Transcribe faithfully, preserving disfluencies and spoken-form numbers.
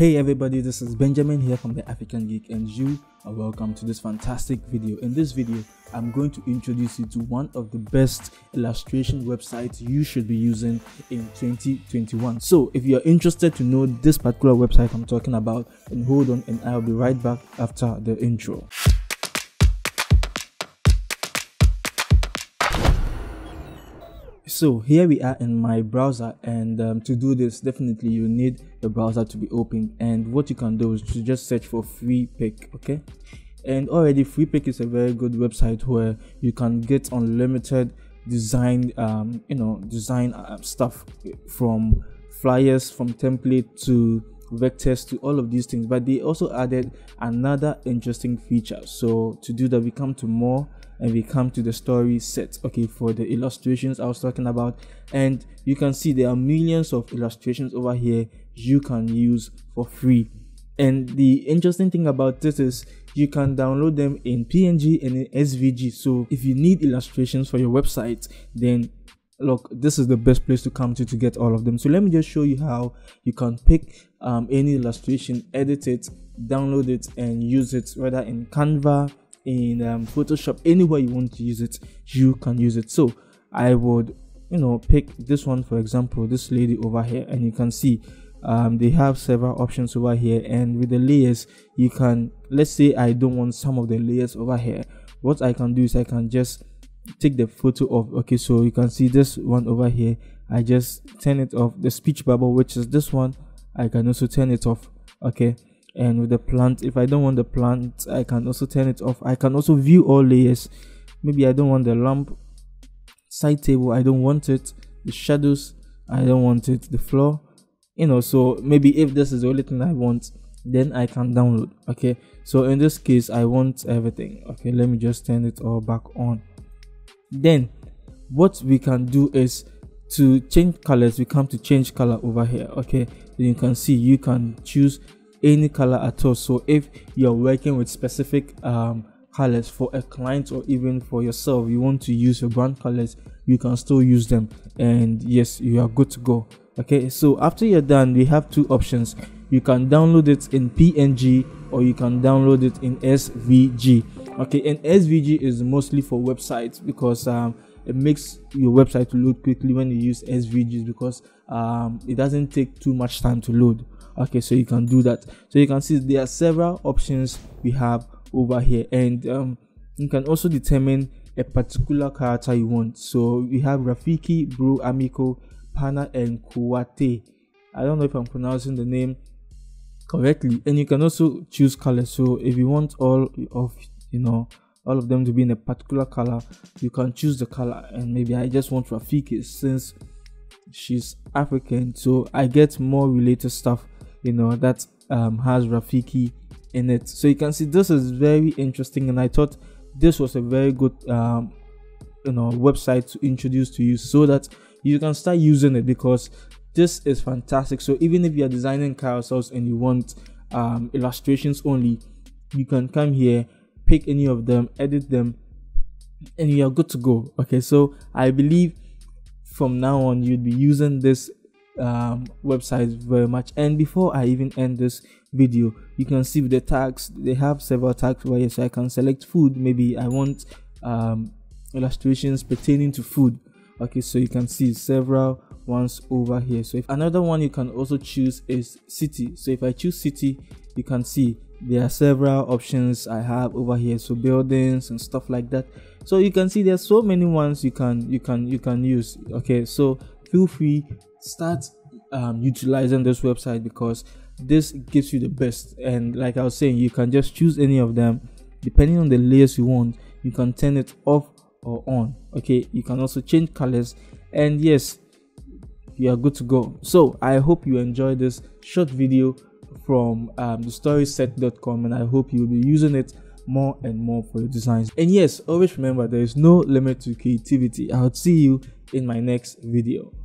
Hey everybody, this is Benjamin here from the African Geek, and you are welcome to this fantastic video. In this video, I'm going to introduce you to one of the best illustration websites you should be using in twenty twenty-one. So if you're interested to know this particular website I'm talking about, then hold on and I'll be right back after the intro. So here we are in my browser, and um, to do this, definitely you need the browser to be open, and what you can do is to just search for Freepik, okay? And already Freepik is a very good website where you can get unlimited design, um, you know, design uh, stuff, from flyers, from template to vectors to all of these things. But they also added another interesting feature. So to do that, we come to more and we come to the story set, okay, for the illustrations I was talking about. And you can see there are millions of illustrations over here you can use for free, and the interesting thing about this is you can download them in P N G and in S V G. So if you need illustrations for your website, then look, this is the best place to come to to get all of them. So let me just show you how you can pick um, any illustration, edit it, download it and use it, whether in Canva, in um, Photoshop, anywhere you want to use it, you can use it. So I would, you know, pick this one, for example, this lady over here, and you can see um, they have several options over here. And with the layers, you can, let's say I don't want some of the layers over here, what I can do is I can just take the photo of, okay, so you can see this one over here, I just turn it off. The speech bubble, which is this one, I can also turn it off, okay. And with the plant, if I don't want the plant, I can also turn it off. I can also view all layers. Maybe I don't want the lamp, side table, I don't want it, the shadows, I don't want it, the floor, you know. So maybe if this is the only thing I want, then I can download, okay. So in this case, I want everything, okay. Let me just turn it all back on. Then what we can do is to change colors. We come to change color over here, okay. Then you can see you can choose any color at all. So if you're working with specific um colors for a client or even for yourself, you want to use your brand colors, you can still use them, and yes, you are good to go, okay. So after you're done, we have two options. You can download it in P N G or you can download it in S V G, okay. And S V G is mostly for websites, because um it makes your website to load quickly when you use S V Gs, because um it doesn't take too much time to load, okay. So you can do that. So you can see there are several options we have over here, and um you can also determine a particular character you want. So we have Rafiki, Bro, Amiko, Pana and Kuate. I don't know if I'm pronouncing the name correctly. And you can also choose color. So if you want all of, you know, all of them to be in a particular color, you can choose the color. And maybe I just want Rafiki, since she's African, so I get more related stuff, you know, that um has Rafiki in it. So you can see this is very interesting, and I thought this was a very good um you know website to introduce to you, so that you can start using it, because this is fantastic. So even if you are designing carousels and you want um illustrations only, you can come here, pick any of them, edit them, and you are good to go, okay. So I believe from now on you'd be using this um websites very much. And before I even end this video, you can see the tags. They have several tags where, so I can select food. Maybe I want um illustrations pertaining to food, okay. So you can see several ones over here. So if another one you can also choose is city. So if I choose city, you can see there are several options I have over here, so buildings and stuff like that. So you can see there's so many ones you can you can you can use, okay. So feel free, start um, utilizing this website, because this gives you the best. And like I was saying, you can just choose any of them depending on the layers you want. You can turn it off or on, okay. You can also change colors, and yes, you are good to go. So I hope you enjoyed this short video from um, the storyset dot com, and I hope you will be using it more and more for your designs. And yes, always remember, there is no limit to creativity. I'll see you in my next video.